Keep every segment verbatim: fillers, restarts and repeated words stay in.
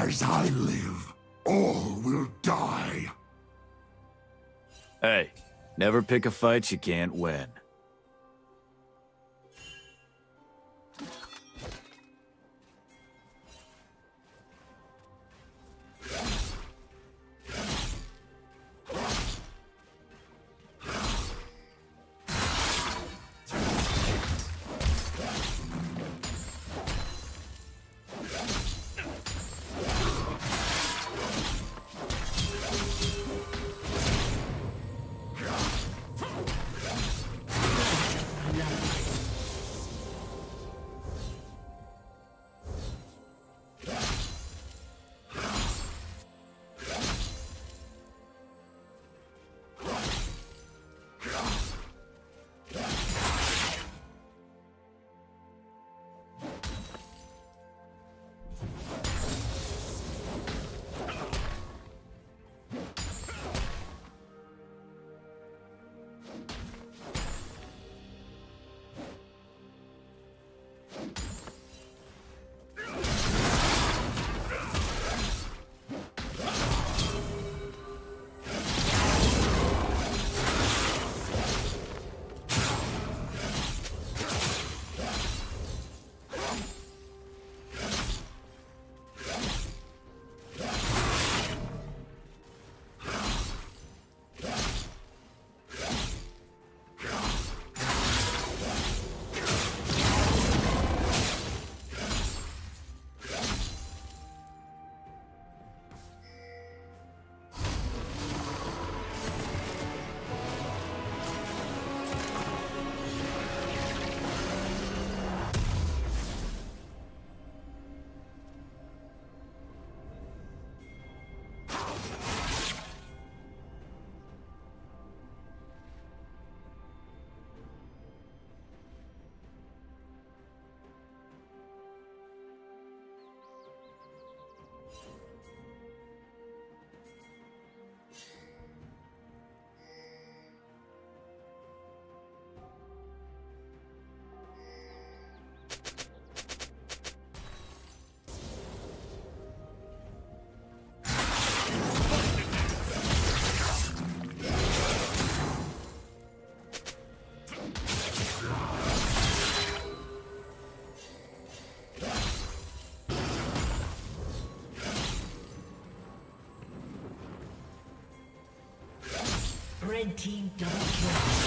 As I live, all will die. Hey, never pick a fight you can't win. Red team double kill.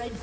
Red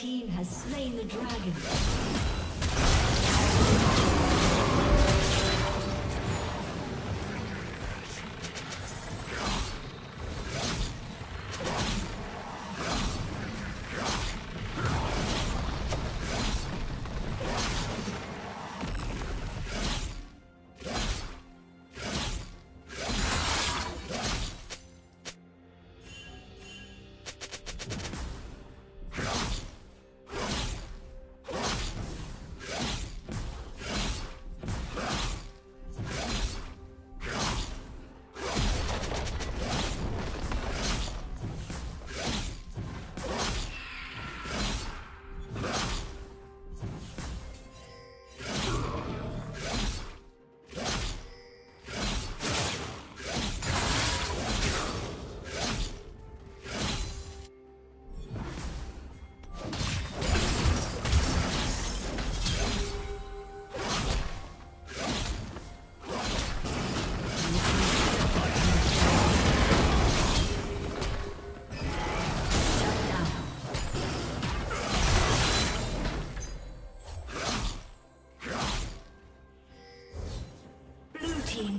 team has slain the dragon.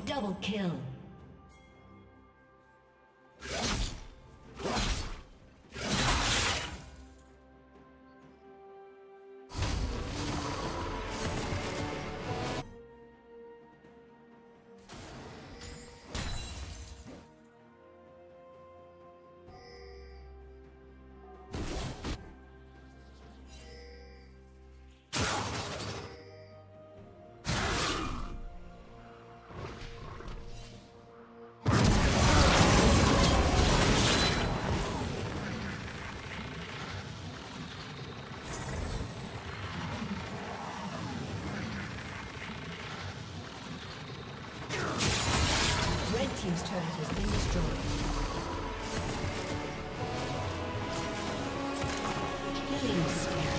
Double kill. His turret has been destroyed. Killing spree.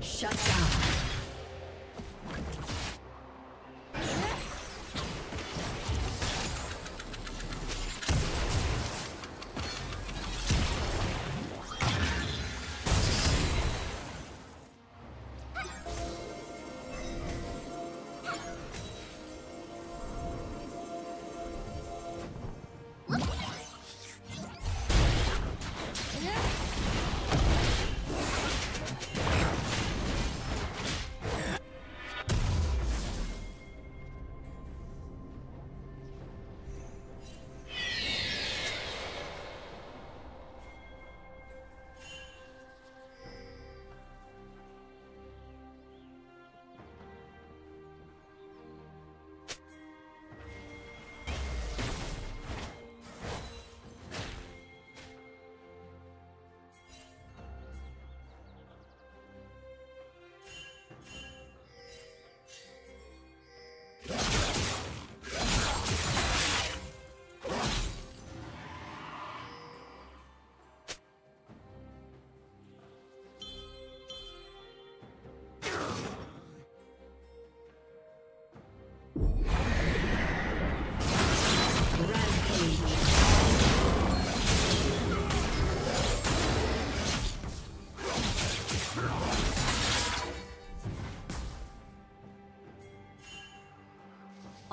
Shut down.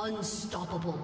Unstoppable.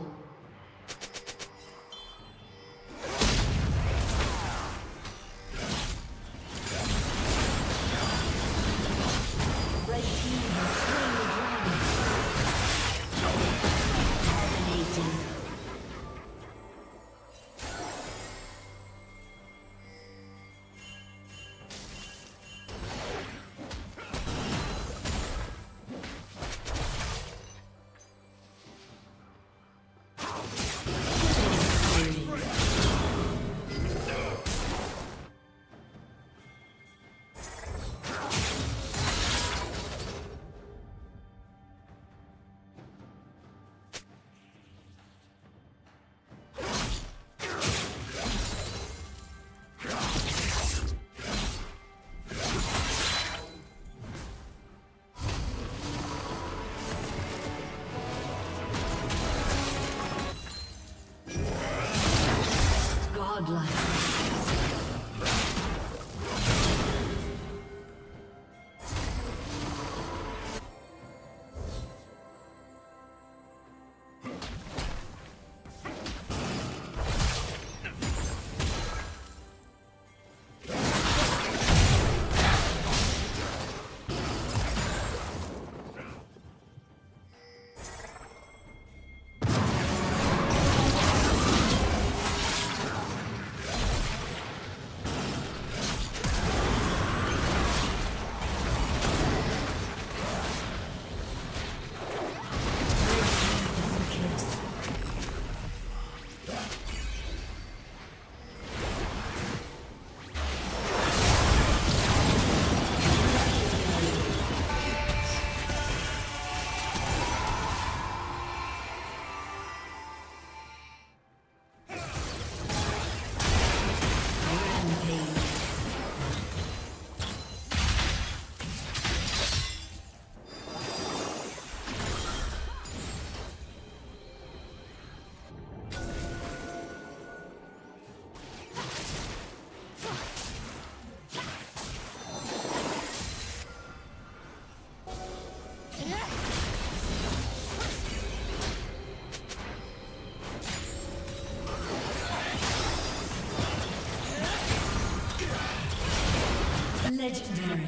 Legendary.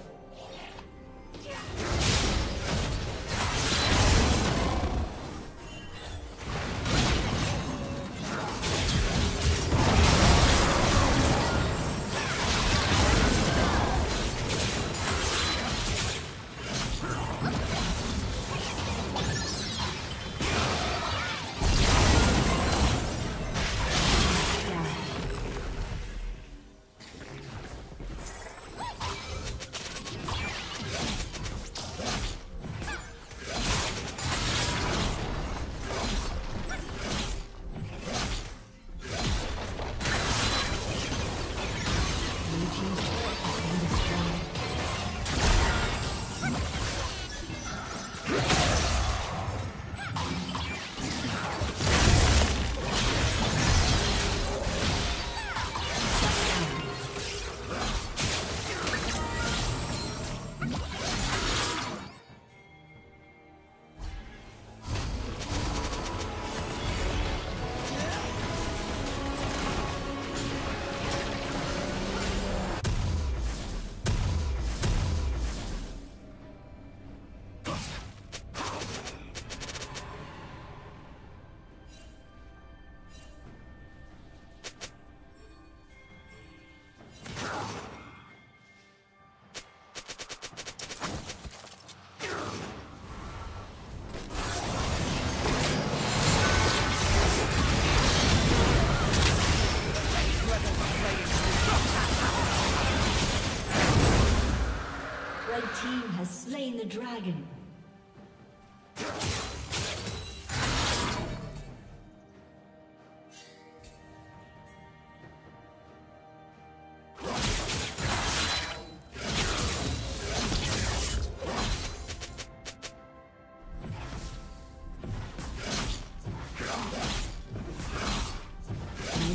Red team has slain the dragon.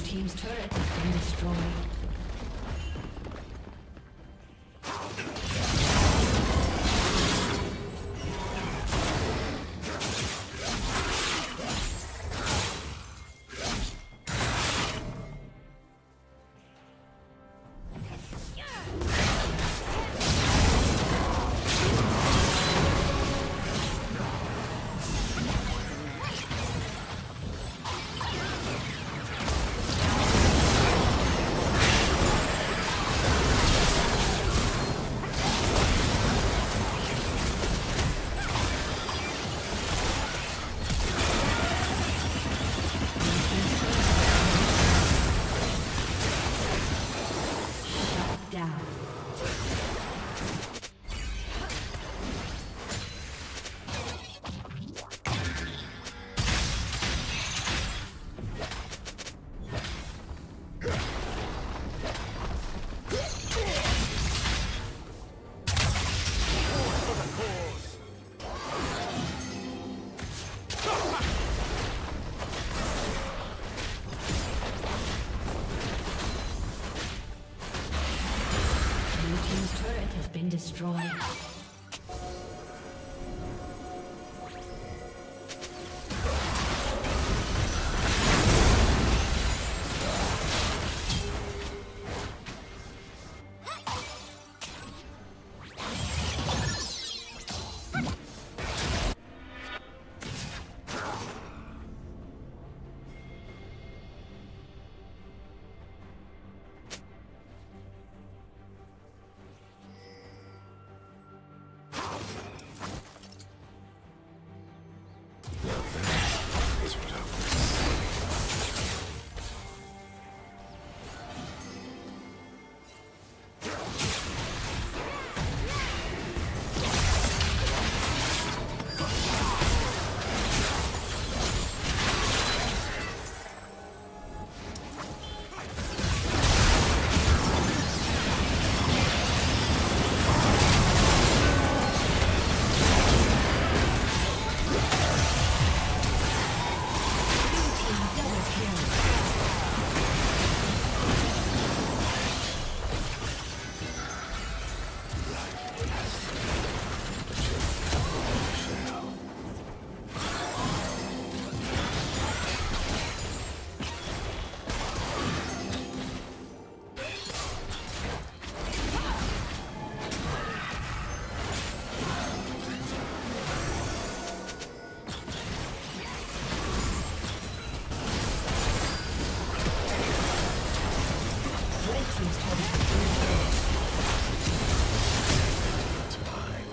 Team's turret has been destroyed. Destroyed. Please tell me. Time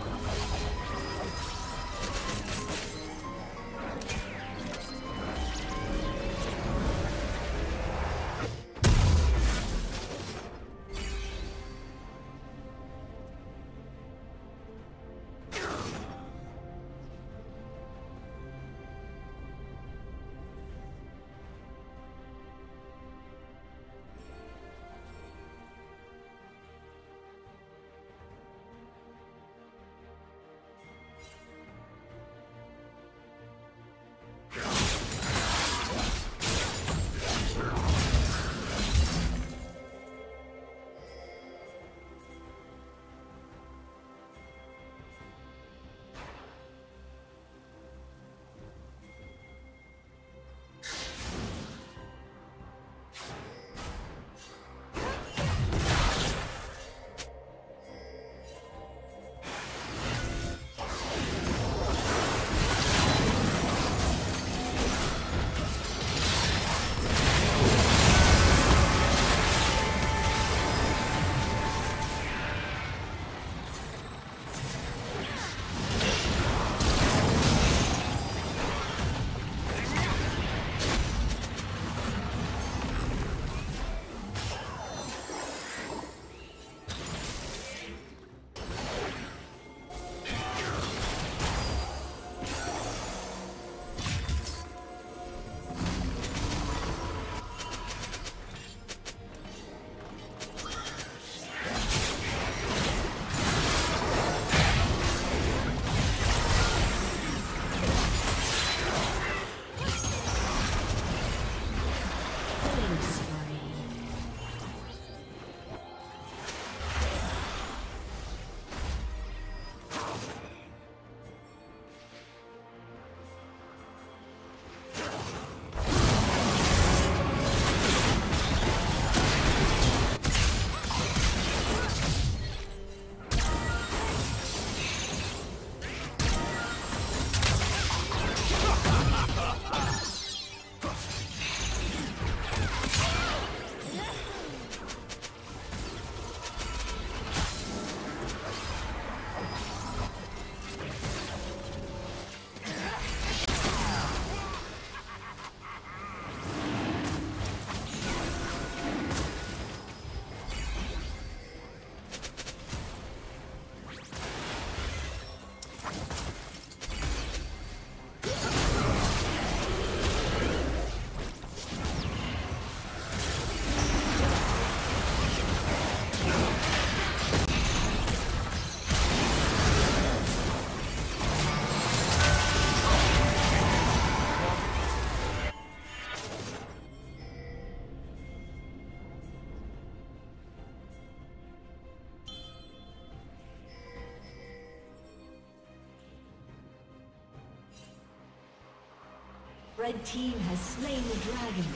Red team has slain the dragon.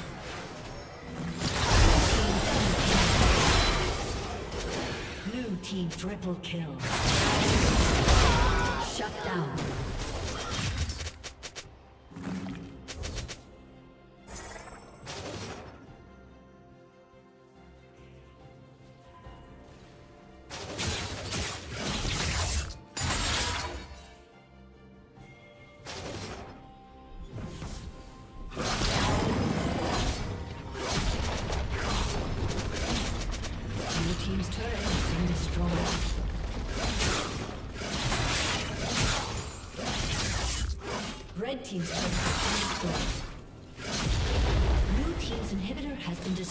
Blue team triple kill. Shut down. Blue team's inhibitor has been destroyed.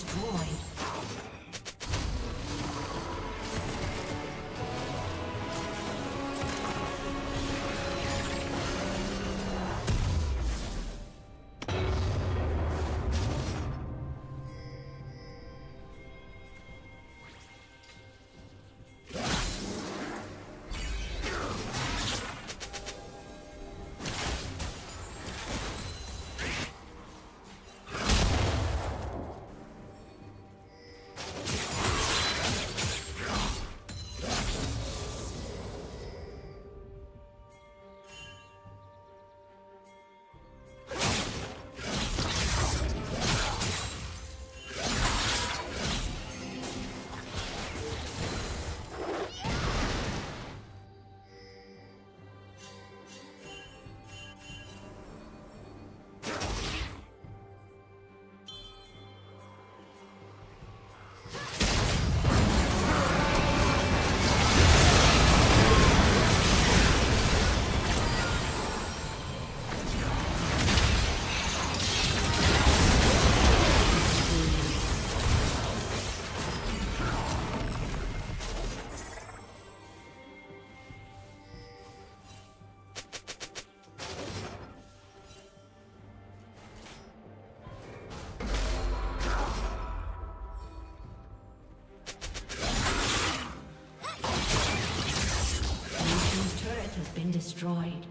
Destroyed.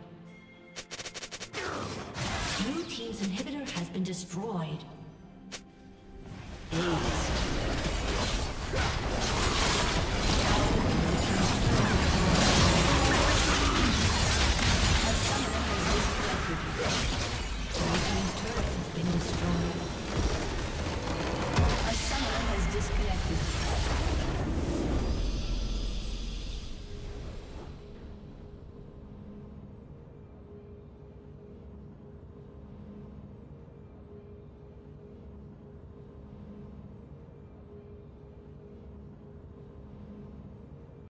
Blue team's inhibitor has been destroyed.